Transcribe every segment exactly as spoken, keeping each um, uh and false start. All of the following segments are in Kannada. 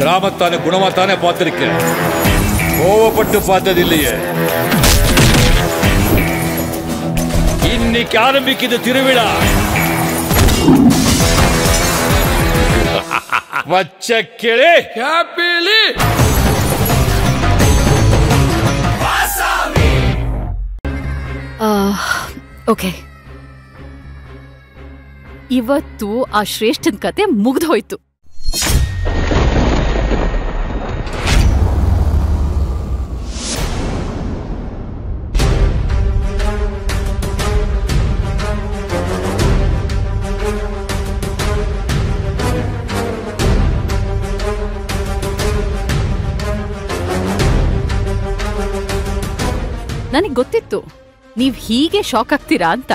கிராமத்தானே குணமாத்தானே பார்த்திருக்கேன். கோவப்பட்டு பார்த்தது இல்லையே. இன்னைக்கு ஆரம்பிக்குது திருவிழா. வச்ச கிளி ஹேப்பிலி வாசாமி. ಓಕೆ ಇವತ್ತು ಆ ಶ್ರೇಷ್ಠನ ಕತೆ ಮುಗಿದು ಹೋಯಿತು. ನನಗೆ ಗೊತ್ತಿತ್ತು ನೀವು ಹೀಗೆ ಶಾಕ್ ಆಗ್ತೀರಾ ಅಂತ.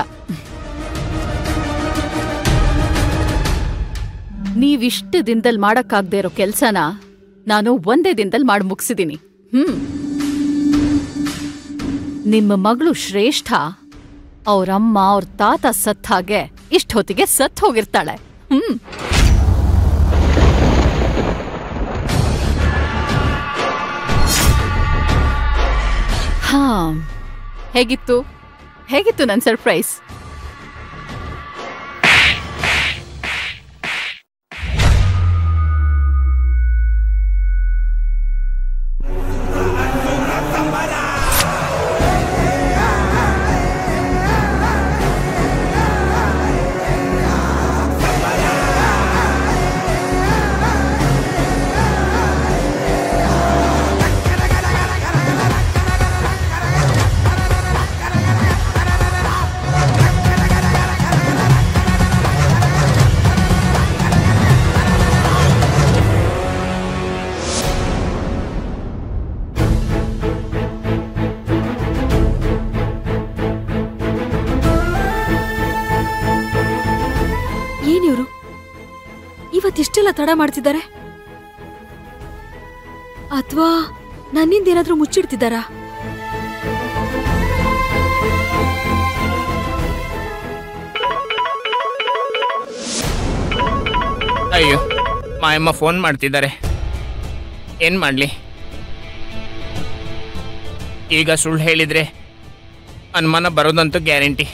ನೀವಿಷ್ಟು ದಿನದಲ್ಲಿ ಮಾಡಕ್ಕಾಗದೇ ಇರೋ ಕೆಲಸನ ನಾನು ಒಂದೇ ದಿನದಲ್ಲಿ ಮಾಡಿ ಮುಗಿಸಿದ್ದೀನಿ. ಹ್ಮ್ ನಿಮ್ಮ ಮಗಳು ಶ್ರೇಷ್ಠ ಅವರಮ್ಮ ಅವ್ರ ತಾತ ಸತ್ತ ಹಾಗೆ ಇಷ್ಟೊತ್ತಿಗೆ ಸತ್ತು ಹೋಗಿರ್ತಾಳೆ. ಹ್ಮ್ ಹಾ ಹೇಗಿತ್ತು ಹೇಗಿತ್ತು ನನ್ನ ಸರ್ಪ್ರೈಸ್? ಇಷ್ಟೆಲ್ಲ ತಡ ಮಾಡ್ತಿದ್ದಾರೆ ಅಥವಾ ನನ್ನಿಂದ ಏನಾದರೂ ಮುಚ್ಚಿಡ್ತಿದ್ದಾರಾ? ಅಯ್ಯೋ, ಮಾಯಮ್ಮ ಫೋನ್ ಮಾಡ್ತಿದ್ದಾರೆ. ಏನ್ ಮಾಡ್ಲಿ? ಈಗ ಸುಳ್ಳು ಹೇಳಿದ್ರೆ ಅನುಮಾನ ಬರೋದಂತೂ ಗ್ಯಾರಂಟಿ.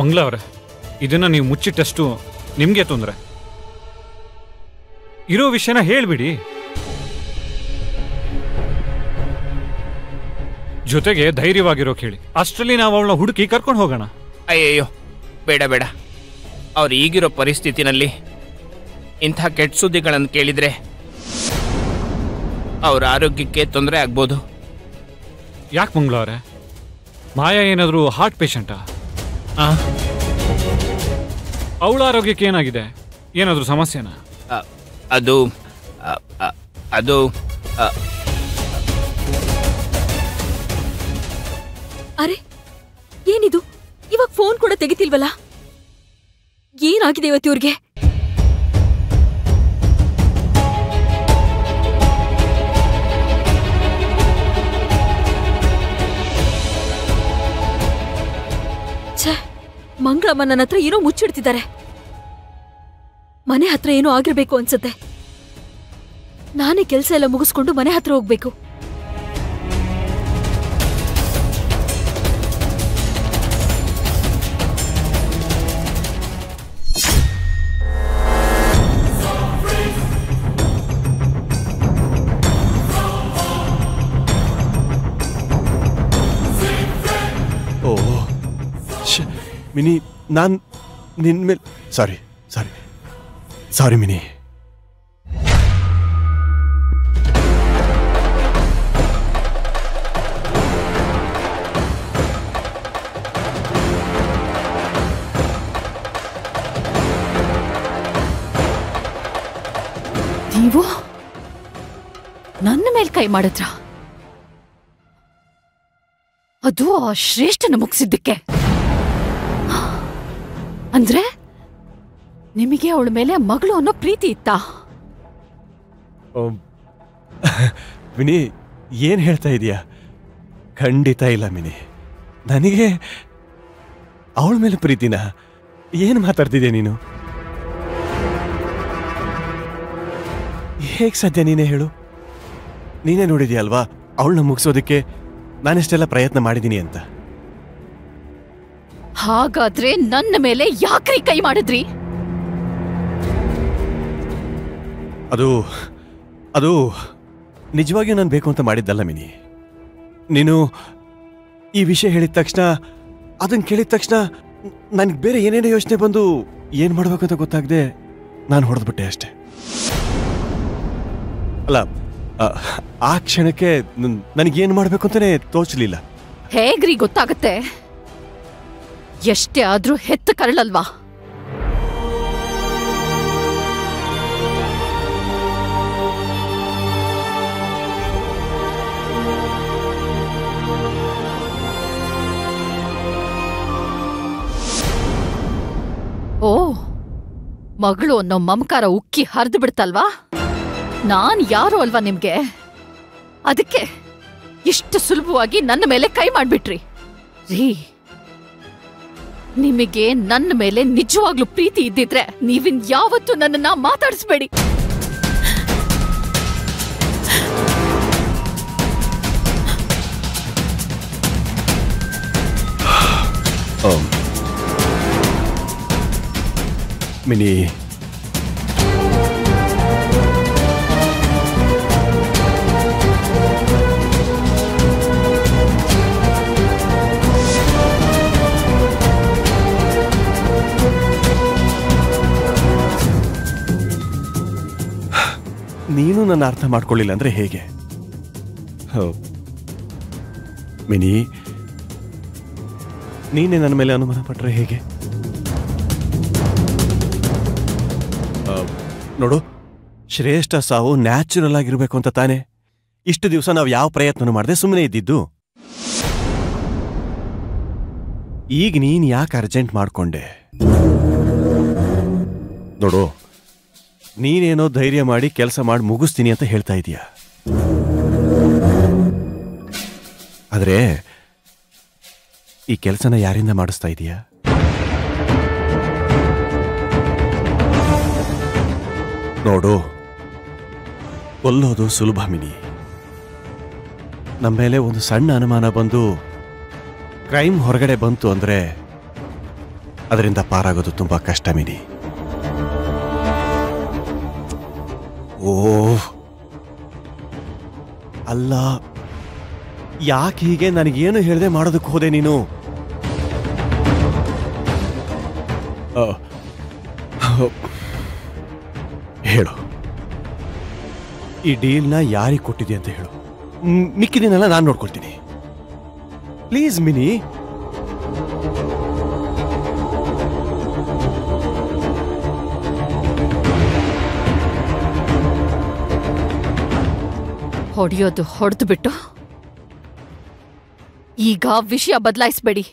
ಮಂಗ್ಲಾ ಅವರೇ, ಇದನ್ನು ನೀವು ಮುಚ್ಚಿಟ್ಟಷ್ಟು ನಿಮಗೆ ತೊಂದರೆ. ಇರೋ ವಿಷಯನ ಹೇಳಿಬಿಡಿ. ಜೊತೆಗೆ ಧೈರ್ಯವಾಗಿರೋ ಕೇಳಿ, ಅಷ್ಟರಲ್ಲಿ ನಾವು ಅವಳನ್ನ ಹುಡುಕಿ ಕರ್ಕೊಂಡು ಹೋಗೋಣ. ಅಯ್ಯಯ್ಯೋ ಬೇಡ ಬೇಡ, ಅವ್ರು ಈಗಿರೋ ಪರಿಸ್ಥಿತಿನಲ್ಲಿ ಇಂಥ ಕೆಟ್ಟ ಸುದ್ದಿಗಳನ್ನು ಕೇಳಿದರೆ ಅವ್ರ ಆರೋಗ್ಯಕ್ಕೆ ತೊಂದರೆ ಆಗ್ಬೋದು. ಯಾಕೆ ಮಂಗ್ಲಾ ಅವರೇ? ಮಾಯಾ ಏನಾದರೂ ಹಾರ್ಟ್ ಪೇಷಂಟಾ? ಅವಳ ಆರೋಗ್ಯಕ್ಕೆ ಏನಾಗಿದೆ? ಏನಾದರೂ ಸಮಸ್ಯೆನಾ? ಅದು ಅದು ಅರೆ ಏನಿದು, ಇವಾಗ ಫೋನ್ ಕೂಡ ತೆಗಿತಿಲ್ವಲ್ಲ? ಏನಾಗಿದೆ ಇವತ್ತು ಇವ್ರಿಗೆ? ಮಂಗಳಮ್ಮ ನನ್ನ ಹತ್ರ ಏನೋ ಮುಚ್ಚಿಡ್ತಿದ್ದಾರೆ. ಮನೆ ಹತ್ರ ಏನೋ ಆಗಿರ್ಬೇಕು ಅನ್ಸುತ್ತೆ. ನಾನೇ ಕೆಲಸ ಎಲ್ಲ ಮುಗಿಸ್ಕೊಂಡು ಮನೆ ಹತ್ರ ಹೋಗ್ಬೇಕು. ಮಿನಿ, ನಾನು ನಿನ್ನ ಮೇಲೆ ಸಾರಿ ಸಾರಿ ಸಾರಿ ಮಿನಿ. ನೀವು ನನ್ನ ಮೇಲೆ ಕೈ ಮಾಡಿದ್ರ? ಅದು ಆ ಶ್ರೇಷ್ಠನ ಮುಗಿಸಿದ್ದಕ್ಕೆ ಅಂದ್ರೆ ನಿಮಗೆ ಅವಳ ಮೇಲೆ ಮಗಳು ಅನ್ನೋ ಪ್ರೀತಿ ಇತ್ತಾ? ಮಿನಿ ಏನ್ ಹೇಳ್ತಾ ಇದೀಯಾ? ಖಂಡಿತ ಇಲ್ಲ ಮಿನಿ, ನನಗೆ ಅವಳ ಮೇಲೆ ಪ್ರೀತಿನ ಏನು ಮಾತಾಡ್ತಿದ್ದೆ ನೀನು? ಹೇಗೆ ಸಾಧ್ಯ? ನೀನೇ ಹೇಳು. ನೀನೇ ನೋಡಿದ್ಯಲ್ವಾ ಅವಳನ್ನ ಮುಗಿಸೋದಕ್ಕೆ ನಾನೆಷ್ಟೆಲ್ಲ ಪ್ರಯತ್ನ ಮಾಡಿದ್ದೀನಿ ಅಂತ. ಹಾಗಾದ್ರೆ ನನ್ನ ಮೇಲೆ ಯಾಕ್ರಿ ಕೈ ಮಾಡಿದ್ರಿ? ಅದು ಅದು ನಿಜವಾಗಿಯೂ ನಾನು ಬೇಕು ಅಂತ ಮಾಡಿದ್ದಲ್ಲ ಮಿನಿ. ನೀನು ಈ ವಿಷಯ ಹೇಳಿದ ತಕ್ಷಣ, ಅದನ್ನು ಕೇಳಿದ ತಕ್ಷಣ ನನಗೆ ಬೇರೆ ಏನೇನೋ ಯೋಚನೆ ಬಂದು ಏನು ಮಾಡಬೇಕು ಅಂತ ಗೊತ್ತಾಗದೆ ನಾನು ಹೊಡೆದ್ಬಿಟ್ಟೆ ಅಷ್ಟೆ. ಅಲ್ಲ, ಆ ಕ್ಷಣಕ್ಕೆ ನನಗೇನು ಮಾಡಬೇಕು ಅಂತಲೇ ತೋಚಲಿಲ್ಲ. ಹೇಗ್ರಿ ಗೊತ್ತಾಗುತ್ತೆ? ಎಷ್ಟೇ ಆದರೂ ಹೆತ್ತ ಕರಳಲ್ವಾ. ಓ, ಮಗಳು ಅನ್ನೋ ಮಮಕಾರ ಉಕ್ಕಿ ಹರಿದು ಬಿಡ್ತಲ್ವಾ? ನಾನು ಯಾರು ಅಲ್ವಾ ನಿಮ್ಗೆ? ಅದಕ್ಕೆ ಇಷ್ಟು ಸುಲಭವಾಗಿ ನನ್ನ ಮೇಲೆ ಕೈ ಮಾಡಿಬಿಟ್ರಿ ರೀ. ನಿಮಗೆ ನನ್ನ ಮೇಲೆ ನಿಜವಾಗ್ಲೂ ಪ್ರೀತಿ ಇದ್ದಿದ್ರೆ ನೀವಿನ್ ಯಾವತ್ತೂ ನನ್ನನ್ನ ಮಾತಾಡಿಸ್ಬೇಡಿ. ಮಿನಿ, ನೀನು ನನ್ನ ಅರ್ಥ ಮಾಡ್ಕೊಳ್ಳಿಲ್ಲ ಅಂದ್ರೆ ಹೇಗೆ? ಮಿನಿ, ನೀನೇ ನನ್ನ ಮೇಲೆ ಅನುಮಾನ ಪಟ್ರೆ ಹೇಗೆ? ನೋಡು, ಶ್ರೇಷ್ಠ ಸಾವು ನ್ಯಾಚುರಲ್ ಆಗಿರಬೇಕು ಅಂತ ತಾನೆ. ಇಷ್ಟು ದಿವಸ ನಾವು ಯಾವ ಪ್ರಯತ್ನ ಮಾಡದೆ ಸುಮ್ಮನೆ ಇದ್ದಿದ್ದು. ಈಗ ನೀನು ಯಾಕೆ ಅರ್ಜೆಂಟ್ ಮಾಡಿಕೊಂಡೆ? ನೋಡು, ನೀನೇನೋ ಧೈರ್ಯ ಮಾಡಿ ಕೆಲಸ ಮಾಡಿ ಮುಗಿಸ್ತೀನಿ ಅಂತ ಹೇಳ್ತಾ ಇದೀಯ. ಆದರೆ ಈ ಕೆಲಸನ ಯಾರಿಂದ ಮಾಡಿಸ್ತಾ ಇದೀಯಾ? ನೋಡು, ಕೊಲ್ಲೋದು ಸುಲಭ ಮಿನಿ. ನಮ್ಮ ಮೇಲೆ ಒಂದು ಸಣ್ಣ ಅನುಮಾನ ಬಂದು ಕ್ರೈಮ್ ಹೊರಗಡೆ ಬಂತು ಅಂದರೆ ಅದರಿಂದ ಪಾರಾಗೋದು ತುಂಬ ಕಷ್ಟ ಮಿನಿ. ಓ ಅಲ್ಲ, ಯಾಕೆ ಹೀಗೆ ನನಗೇನು ಹೇಳದೆ ಮಾಡೋದಕ್ಕೆ ಹೋದೆ ನೀನು? ಹೇಳು, ಈ ಡೀಲ್ನ ಯಾರಿಗೆ ಕೊಟ್ಟಿದೆ ಅಂತ ಹೇಳು. ಮಿಕ್ಕಿದನ್ನೆಲ್ಲ ನಾನು ನೋಡ್ಕೊಳ್ತೀನಿ. ಪ್ಲೀಸ್ ಮಿನಿ. ಹೊಡೆಯೋದು ಹೊಡೆದು ಬಿಟ್ಟು ಈಗ ವಿಷಯ ಬದಲಾಯಿಸಬೇಡಿ.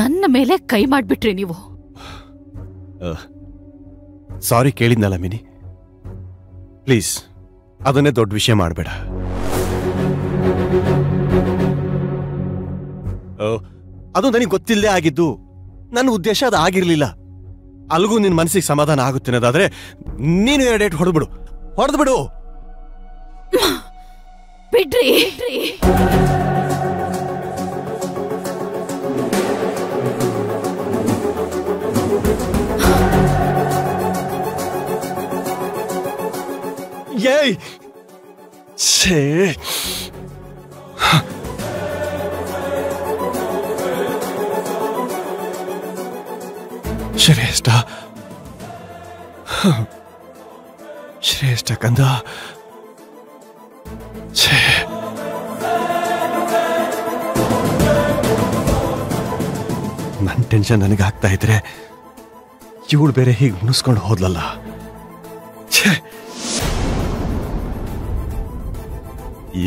ನನ್ನ ಮೇಲೆ ಕೈ ಮಾಡಿಬಿಟ್ರಿ ನೀವು. ಸಾರಿ ಕೇಳಿದ್ನಲ್ಲ ಮಿನಿ, ಪ್ಲೀಸ್ ಅದನ್ನೇ ದೊಡ್ಡ ವಿಷಯ ಮಾಡಬೇಡ. ಅದು ನನಗೆ ಗೊತ್ತಿಲ್ಲದೆ ಆಗಿದ್ದು, ನನ್ನ ಉದ್ದೇಶ ಅದು ಆಗಿರಲಿಲ್ಲ. ಅಲ್ಗೂ ನಿನ್ನ ಮನಸ್ಸಿಗೆ ಸಮಾಧಾನ ಆಗುತ್ತೆ ಅನ್ನೋದಾದ್ರೆ ನೀನು ಎರಡೇಟ್ ಹೊಡೆದ್ಬಿಡು. ಹೊಡೆದ್ಬಿಡು ಬಿಡ್ರಿ. ಏಯ್ ಛೇ, ಶ್ರೇಷ್ಠ ಶ್ರೇಷ್ಠ ಕಂದ. ಛೇ, ನನ್ನ ಟೆನ್ಷನ್ ನನಗೆ ಆಗ್ತಾ ಇದ್ರೆ ಇವಳು ಬೇರೆ ಹೀಗೆ ಮುನಿಸ್ಕೊಂಡು ಹೋದ್ಲಲ್ಲ. ಛೇ,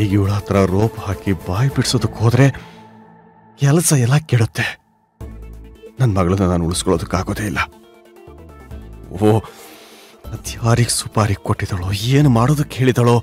ಈಗ ಇವಳ ಹತ್ರ ರೋಪ್ ಹಾಕಿ ಬಾಯಿ ಬಿಡಿಸೋದಕ್ಕೆ ಹೋದ್ರೆ ಕೆಲಸ ಎಲ್ಲ ಕೆಡುತ್ತೆ. ನನ್ನ ಮಗಳನ್ನ ನಾನು ಉಳಿಸ್ಕೊಳ್ಳೋದಕ್ಕಾಗೋದೇ ಇಲ್ಲ. ಓ, ಅದ್ಯಾರಿಗೆ ಸುಪಾರಿ ಕೊಟ್ಟಿದ್ದಾಳೋ, ಏನು ಮಾಡೋದಕ್ಕೆ ಹೇಳಿದಾಳೋ.